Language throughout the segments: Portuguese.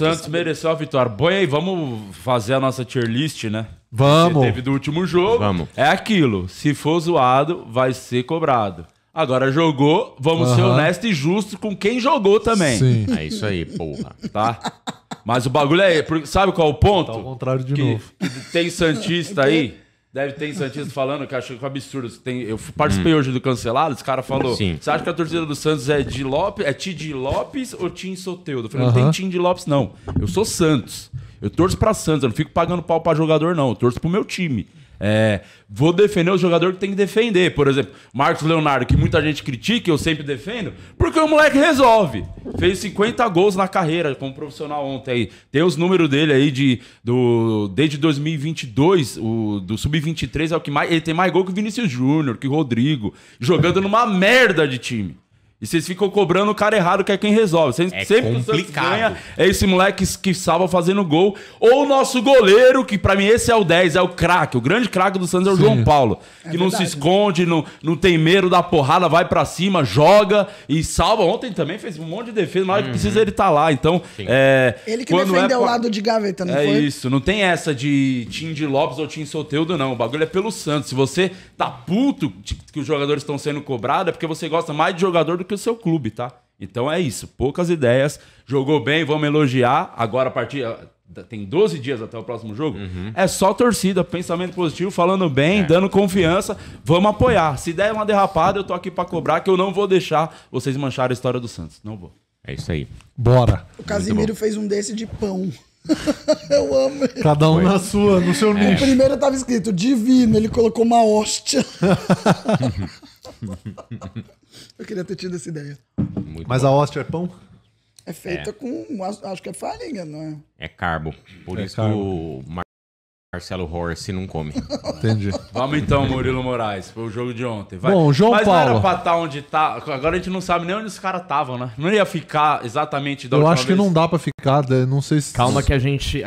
Santos mereceu a vitória. Põe aí, vamos fazer a nossa tier list, né? Vamos. Teve do último jogo. Vamos. É aquilo. Se for zoado, vai ser cobrado. Agora jogou, vamos ser honesto e justo com quem jogou também. Sim. É isso aí, porra. Tá? Mas o bagulho é... Sabe qual é o ponto? Tá ao contrário de novo. Tem santista aí... Deve ter santista falando que achou que foi absurdo. Tem, eu participei hoje do Cancelado, esse cara falou: você acha que a torcida do Santos é de Lopes, é Ti de Lopes ou Tim Soteldo? Eu falei, não tem Tim de Lopes, não. Eu sou Santos. Eu torço pra Santos, eu não fico pagando pau pra jogador, não. Eu torço pro meu time. É, vou defender o jogador que tem que defender. Por exemplo, Marcos Leonardo, que muita gente critica, eu sempre defendo, porque o moleque resolve. Fez 50 gols na carreira como profissional ontem. Aí. Tem os números dele aí desde 2022, do Sub-23 é o que mais. Ele tem mais gol que o Vinícius Júnior, que o Rodrigo, jogando numa merda de time. E vocês ficam cobrando o cara errado, que é quem resolve. Sempre que o Santos ganha, é esse moleque que salva fazendo gol. Ou o nosso goleiro, que pra mim esse é o 10, é o craque. O grande craque do Santos é o João Paulo. Que não se esconde, não tem medo da porrada, vai pra cima, joga e salva. Ontem também fez um monte de defesa, na hora que precisa ele tá lá. Então, ele que defendeu o lado de gaveta, não foi? É isso, não tem essa de Tim de Lopes ou Tim Soteldo, não. O bagulho é pelo Santos. Se você tá puto que os jogadores estão sendo cobrados, é porque você gosta mais de jogador do que o seu clube, tá? Então é isso. Poucas ideias. Jogou bem, vamos elogiar. Agora a partir... Tem 12 dias até o próximo jogo. É só torcida, pensamento positivo, falando bem, dando confiança. Vamos apoiar. Se der uma derrapada, eu tô aqui pra cobrar, que eu não vou deixar vocês mancharem a história do Santos. Não vou. É isso aí. Bora. O Casimiro fez um desse de pão. Eu amo. Cada um na sua, no seu nicho. O primeiro tava escrito divino, ele colocou uma hóstia. Eu queria ter tido essa ideia. Muito Mas bom. A hóstia é pão? É feita com... Acho que é farinha, não é? É carbo. Por isso carbo. O Marcelo Horace não come. Entendi. Vamos então, Murilo Moraes. Foi o jogo de ontem. Vai. Bom, João Paulo. Mas não era pra estar onde tá... Agora a gente não sabe nem onde os caras estavam, né? Não ia ficar exatamente da última vez. Eu acho que não dá pra ficar, não sei se... Calma que a gente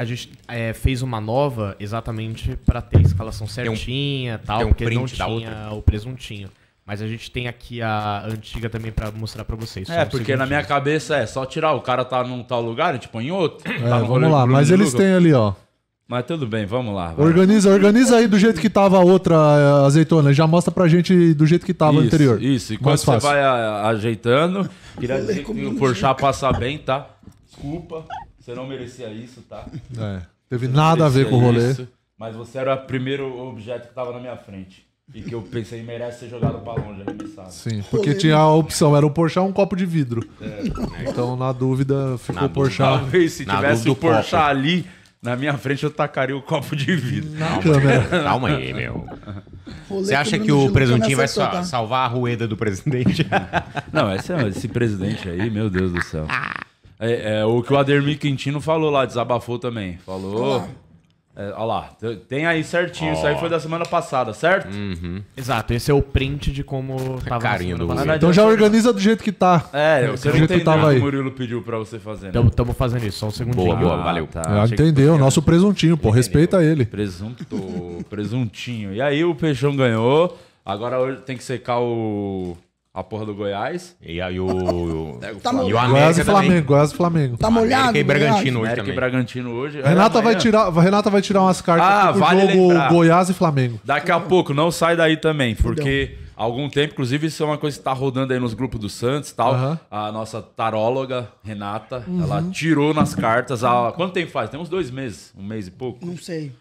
fez uma nova exatamente pra ter a escalação certinha e tal, porque não tinha o presuntinho. Mas a gente tem aqui a antiga também pra mostrar pra vocês. Porque na minha cabeça é só tirar. O cara tá num tal lugar, a gente põe em outro. Vamos lá, mas eles têm ali, ó. Mas tudo bem, vamos lá. Vai. Organiza aí do jeito que tava a outra azeitona. Já mostra pra gente do jeito que tava a anterior. Isso, e quando você vai ajeitando, queria dizer que o Porchat passa bem, tá? Desculpa, você não merecia isso, tá? Teve nada a ver com o rolê. Mas você era o primeiro objeto que tava na minha frente. E que eu pensei, merece ser jogado pra longe, arremessado. Sim, porque tinha a opção, era o Porchat ou um copo de vidro. Então, na dúvida, ficou o Porchat. Talvez se tivesse o Porchat ali, na minha frente eu tacaria o copo de vidro. Calma aí, meu. Você acha que o presuntinho vai salvar a rueda do presidente? Não, esse presidente aí, meu Deus do céu. É o que o Adermi Quintino falou lá, desabafou também. Falou... olha lá, tem aí certinho, isso aí foi da semana passada, certo? Exato, esse é o print de como tava carinho do passada. Então já organiza do jeito que tá. Você não entendeu o que o Murilo pediu pra você fazer, né? Estamos fazendo isso, só um segundinho. Boa, valeu. Tá, entendeu, nosso presuntinho, pô, respeita ele. Presuntinho. E aí o Peixão ganhou, agora hoje tem que secar a porra do Goiás. E aí o América também. Goiás e Flamengo. Tá molhado. América e Bragantino hoje também. Renata vai tirar umas cartas pro jogo Goiás e Flamengo. Daqui a pouco, não sai daí também, porque há algum tempo, inclusive isso é uma coisa que tá rodando aí nos grupos do Santos e tal. A nossa taróloga, Renata, ela tirou nas cartas há... Quanto tempo faz? Tem uns 2 meses, 1 mês e pouco. Não sei.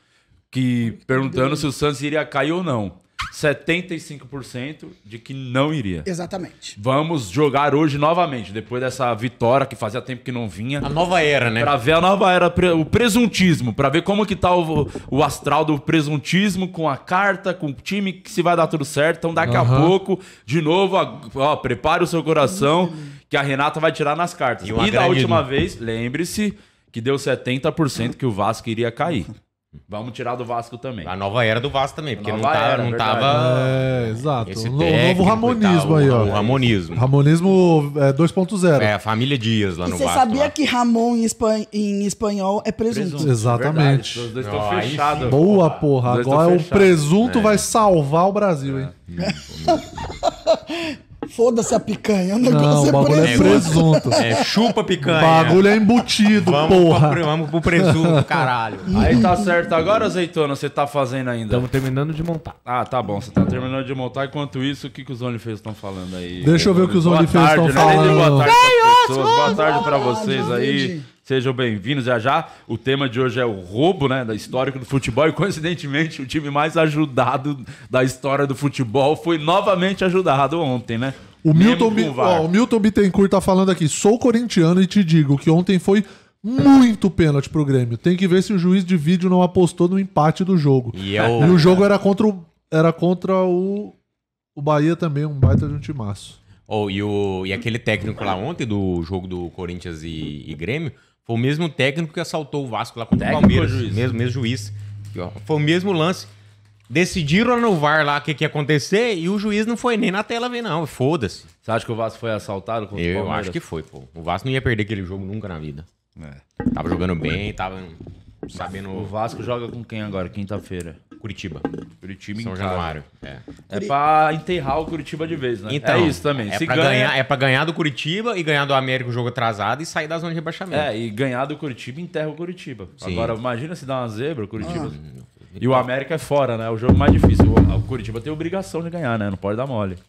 Perguntando se o Santos iria cair ou não. 75% de que não iria. Exatamente. Vamos jogar hoje novamente, depois dessa vitória que fazia tempo que não vinha. A nova era, né? Pra ver a nova era, o presuntismo, pra ver como que tá o astral do presuntismo com a carta, com o time, que se vai dar tudo certo. Então daqui a pouco, de novo, ó, prepare o seu coração, que a Renata vai tirar nas cartas. E da última vez, lembre-se que deu 70% que o Vasco iria cair. Vamos tirar do Vasco também. A nova era do Vasco também, porque não tava... exato. O novo ramonismo aí, ó. O ramonismo. Ramonismo 2.0. A família Dias lá no Vasco. Você sabia que Ramon em espanhol é presunto. Exatamente. Os dois estão fechados. Boa, porra. Agora o presunto vai salvar o Brasil, hein? Foda-se a picanha, o negócio não, é presunto. É chupa picanha. Bagulho é embutido, vamos porra. Vamos pro presunto, caralho. Aí tá certo. Agora, azeitona, você tá fazendo ainda? Estamos terminando de montar. Ah, tá bom. Você tá terminando de montar. Enquanto isso, o que, que os OnlyFans estão falando aí? Deixa eu ver o que os OnlyFans estão falando. Boa tarde para as pessoas. Boa tarde pra vocês aí. Sejam bem-vindos. Já já, o tema de hoje é o roubo, né, da história do futebol. E, coincidentemente, o time mais ajudado da história do futebol foi novamente ajudado ontem, né? O Milton Bittencourt tá falando aqui. Sou corintiano e te digo que ontem foi muito pênalti pro Grêmio. Tem que ver se o juiz de vídeo não apostou no empate do jogo. E o jogo era contra o Bahia também, um baita de um timaço. Oh, e aquele técnico lá ontem do jogo do Corinthians e Grêmio... Foi o mesmo técnico que assaltou o Vasco lá contra o Palmeiras. Mesmo juiz. Foi o mesmo lance. Decidiram no VAR lá o que ia acontecer e o juiz não foi nem na tela ver, não. Foda-se. Você acha que o Vasco foi assaltado contra o Palmeiras? Eu acho que foi, pô. O Vasco não ia perder aquele jogo nunca na vida. É. Tava jogando bem, tava sabendo... O Vasco joga com quem agora, quinta-feira? Curitiba em São Januário. É pra enterrar o Curitiba de vez, né? Então, é isso também. É pra ganhar do Curitiba e ganhar do América o jogo atrasado e sair da zona de rebaixamento. É, e ganhar do Curitiba enterra o Curitiba. Sim. Agora, imagina se dá uma zebra, o Curitiba... E o América é fora, né? O jogo mais difícil. O Curitiba tem obrigação de ganhar, né? Não pode dar mole.